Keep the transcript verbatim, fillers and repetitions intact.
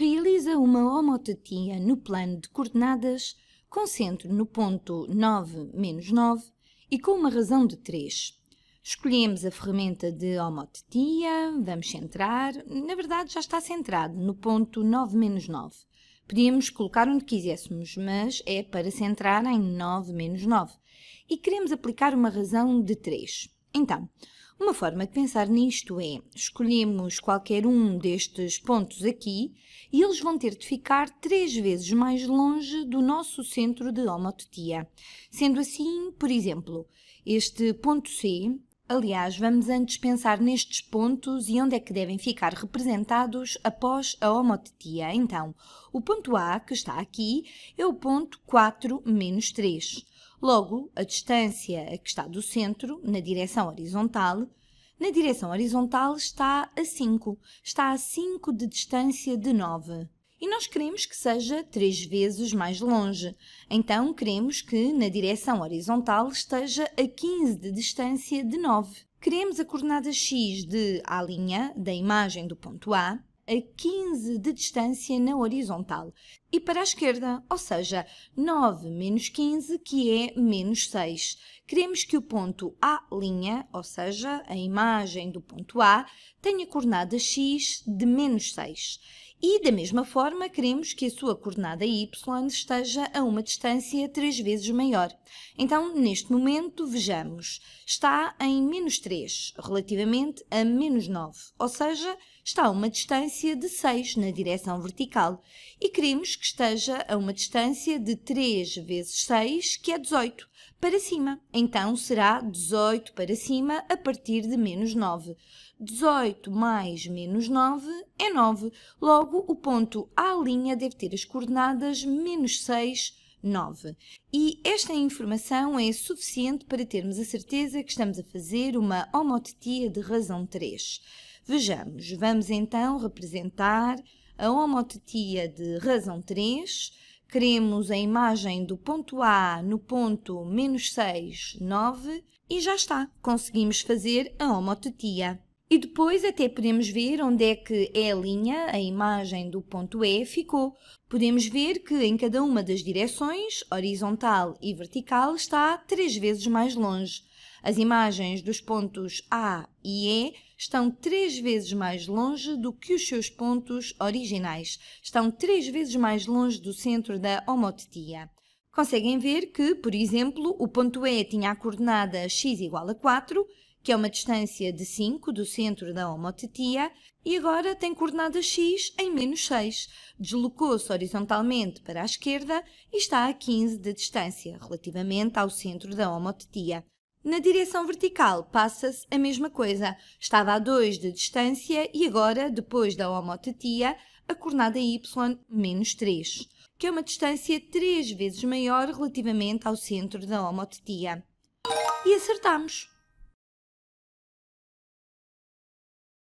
realiza uma homotetia no plano de coordenadas com centro no ponto nove menos nove e com uma razão de três. Escolhemos a ferramenta de homotetia, vamos centrar, na verdade já está centrado no ponto nove menos nove. Podíamos colocar onde quiséssemos, mas é para centrar em nove menos nove. E queremos aplicar uma razão de três. Então, uma forma de pensar nisto é, escolhemos qualquer um destes pontos aqui e eles vão ter de ficar três vezes mais longe do nosso centro de homotetia. Sendo assim, por exemplo, este ponto C, aliás, vamos antes pensar nestes pontos e onde é que devem ficar representados após a homotetia. Então, o ponto A, que está aqui, é o ponto quatro menos três. Logo, a distância que está do centro, na direção horizontal, na direção horizontal está a cinco. Está a cinco de distância de nove. E nós queremos que seja três vezes mais longe. Então, queremos que na direção horizontal esteja a quinze de distância de nove. Queremos a coordenada x de A', da imagem do ponto A, a quinze de distância na horizontal e para a esquerda, ou seja, nove menos quinze, que é menos seis. Queremos que o ponto A', ou seja, a imagem do ponto A, tenha coordenada x de menos seis. E, da mesma forma, queremos que a sua coordenada y esteja a uma distância três vezes maior. Então, neste momento, vejamos, está em menos três, relativamente a menos nove, ou seja, está a uma distância de seis na direção vertical e queremos que esteja a uma distância de três vezes seis, que é dezoito, para cima. Então, será dezoito para cima a partir de menos nove. dezoito mais menos nove é nove. Logo, o ponto A' deve ter as coordenadas menos seis, nove. E esta informação é suficiente para termos a certeza que estamos a fazer uma homotetia de razão três. Vejamos, vamos então representar a homotetia de razão três. Queremos a imagem do ponto A no ponto menos seis, nove e já está, conseguimos fazer a homotetia. E depois até podemos ver onde é que E', a imagem do ponto E, ficou. Podemos ver que em cada uma das direções, horizontal e vertical, está três vezes mais longe. As imagens dos pontos A e E estão três vezes mais longe do que os seus pontos originais. Estão três vezes mais longe do centro da homotetia. Conseguem ver que, por exemplo, o ponto E tinha a coordenada x igual a quatro, que é uma distância de cinco do centro da homotetia, e agora tem coordenada x em menos seis. Deslocou-se horizontalmente para a esquerda e está a quinze de distância, relativamente ao centro da homotetia. Na direção vertical passa-se a mesma coisa, estava a dois de distância e agora, depois da homotetia, a coordenada y menos três, que é uma distância três vezes maior relativamente ao centro da homotetia. E acertamos!